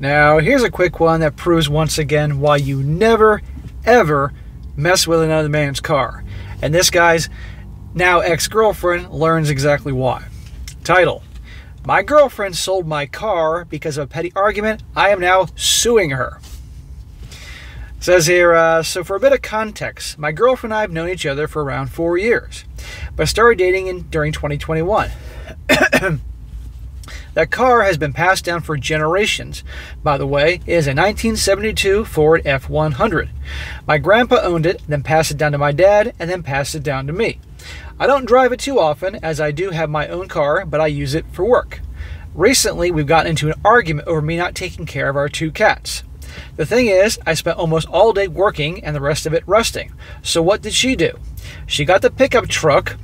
Now, here's a quick one that proves once again why you never, ever mess with another man's car. And this guy's now ex-girlfriend learns exactly why. Title: My girlfriend sold my car because of a petty argument. I am now suing her. It says here, so for a bit of context, my girlfriend and I have known each other for around 4 years, but started dating during 2021. That car has been passed down for generations. By the way, it is a 1972 Ford F100. My grandpa owned it, then passed it down to my dad, and then passed it down to me. I don't drive it too often, as I do have my own car, but I use it for work. Recently, we've gotten into an argument over me not taking care of our two cats. The thing is, I spent almost all day working and the rest of it rusting. So what did she do? She got the pickup truck,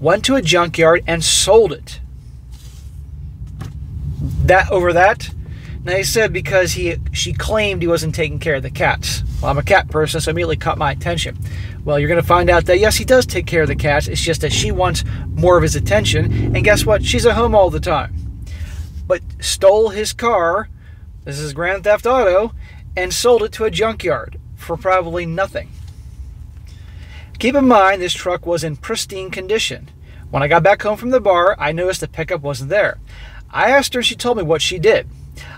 went to a junkyard, and sold it. Now he said because she claimed he wasn't taking care of the cats. Well, I'm a cat person, so it immediately caught my attention. Well, you're going to find out that yes, he does take care of the cats. It's just that she wants more of his attention. And guess what? She's at home all the time. But stole his car, this is Grand Theft Auto, and sold it to a junkyard for probably nothing. Keep in mind, this truck was in pristine condition. When I got back home from the bar, I noticed the pickup wasn't there. I asked her and she told me what she did.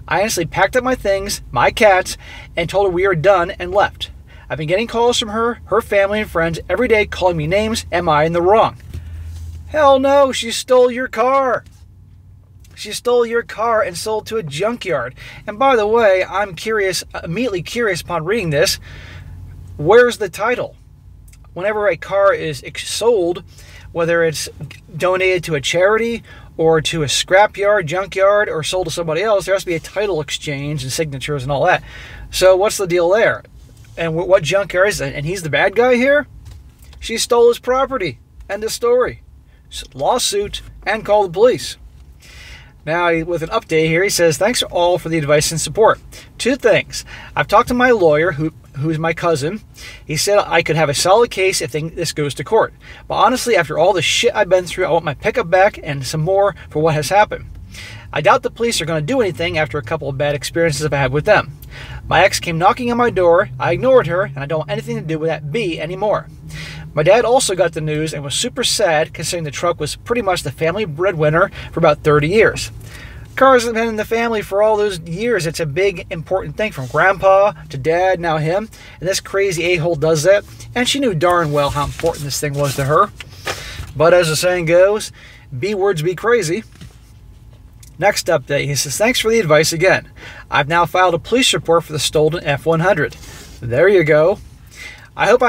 I honestly packed up my things, my cats, and told her we were done and left. I've been getting calls from her, her family, and friends every day calling me names. Am I in the wrong? Hell no, she stole your car. She stole your car and sold to a junkyard. And by the way, I'm curious, immediately curious upon reading this, where's the title? Whenever a car is sold, whether it's donated to a charity or to a scrapyard, junkyard, or sold to somebody else, there has to be a title exchange and signatures and all that. So what's the deal there? And what junkyard is it? And he's the bad guy here? She stole his property. End of story. Lawsuit and call the police. Now, with an update here, he says, thanks all for the advice and support. Two things. I've talked to my lawyer, who's my cousin. He said I could have a solid case if this goes to court. But honestly, after all the shit I've been through, I want my pickup back and some more for what has happened. I doubt the police are going to do anything after a couple of bad experiences I've had with them. My ex came knocking on my door. I ignored her, and I don't want anything to do with that B anymore. My dad also got the news and was super sad, considering the truck was pretty much the family breadwinner for about 30 years. Cars have been in the family for all those years. It's a big, important thing, from grandpa to dad, now him. And this crazy a-hole does that. And she knew darn well how important this thing was to her. But as the saying goes, B words be crazy. Next update, he says, thanks for the advice again. I've now filed a police report for the stolen F100. There you go. I hope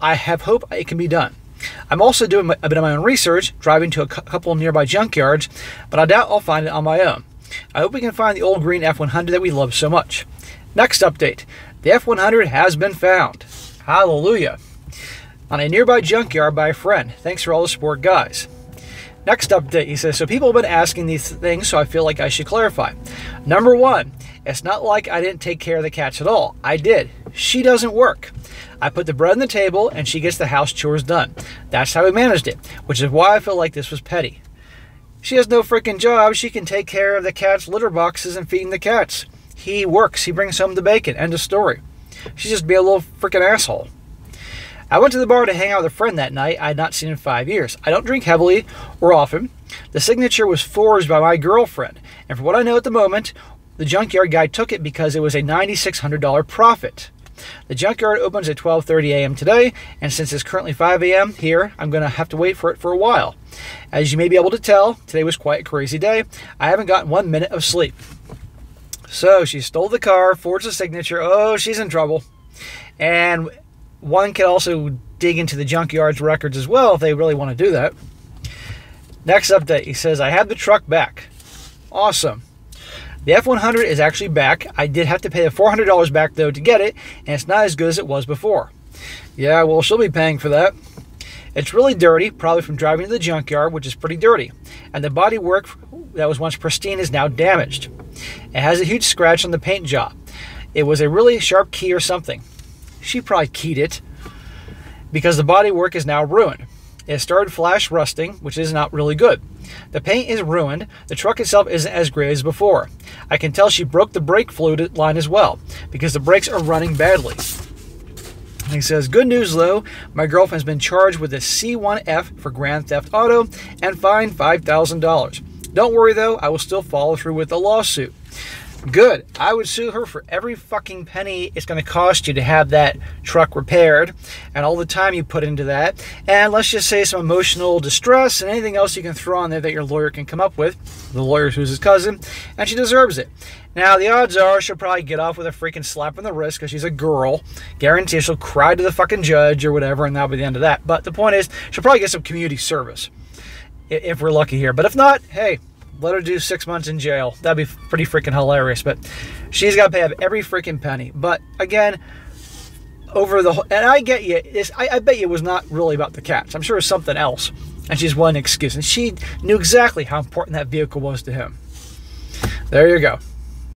I hope it can be done. I'm also doing a bit of my own research, driving to a couple of nearby junkyards, but I doubt I'll find it on my own. I hope we can find the old green F100 that we love so much. Next update. The F100 has been found. Hallelujah. On a nearby junkyard by a friend. Thanks for all the support, guys. Next update, he says, so people have been asking these things, so I feel like I should clarify. Number one, it's not like I didn't take care of the cats at all. I did. She doesn't work. I put the bread on the table, and she gets the house chores done. That's how we managed it, which is why I feel like this was petty. She has no freaking job. She can take care of the cats' litter boxes and feeding the cats. He works. He brings home the bacon. End of story. She's just being a little freaking asshole. I went to the bar to hang out with a friend that night I had not seen in 5 years. I don't drink heavily or often. The signature was forged by my girlfriend, and from what I know at the moment, the junkyard guy took it because it was a $9,600 profit. The junkyard opens at 12:30 a.m. today, and since it's currently 5 a.m. here, I'm going to have to wait for it for a while. As you may be able to tell, today was quite a crazy day. I haven't gotten 1 minute of sleep. So she stole the car, forged the signature. Oh, she's in trouble. And one could also dig into the junkyard's records as well if they really want to do that. Next update, he says, I have the truck back. Awesome. The F100 is actually back. I did have to pay the $400 back, though, to get it, and it's not as good as it was before. Yeah, well, she'll be paying for that. It's really dirty, probably from driving to the junkyard, which is pretty dirty. And the bodywork that was once pristine is now damaged. It has a huge scratch on the paint job. It was a really sharp key or something. She probably keyed it, because the bodywork is now ruined. It started flash rusting, which is not really good. The paint is ruined. The truck itself isn't as great as before. I can tell she broke the brake fluid line as well, because the brakes are running badly. And he says, good news, Lou. My girlfriend has been charged with a C1F for Grand Theft Auto and fined $5,000. Don't worry, though. I will still follow through with the lawsuit. Good. I would sue her for every fucking penny it's going to cost you to have that truck repaired and all the time you put into that. And let's just say some emotional distress and anything else you can throw on there that your lawyer can come up with. The lawyer who's his cousin. And she deserves it. Now, the odds are she'll probably get off with a freaking slap on the wrist because she's a girl. Guarantee she'll cry to the fucking judge or whatever, and that'll be the end of that. But the point is, she'll probably get some community service if we're lucky here. But if not, hey, let her do 6 months in jail. That'd be pretty freaking hilarious. But she's got to pay up every freaking penny. But again, over the whole, and I get you. I bet you it was not really about the cats. I'm sure it was something else. And she's one excuse. And she knew exactly how important that vehicle was to him. There you go.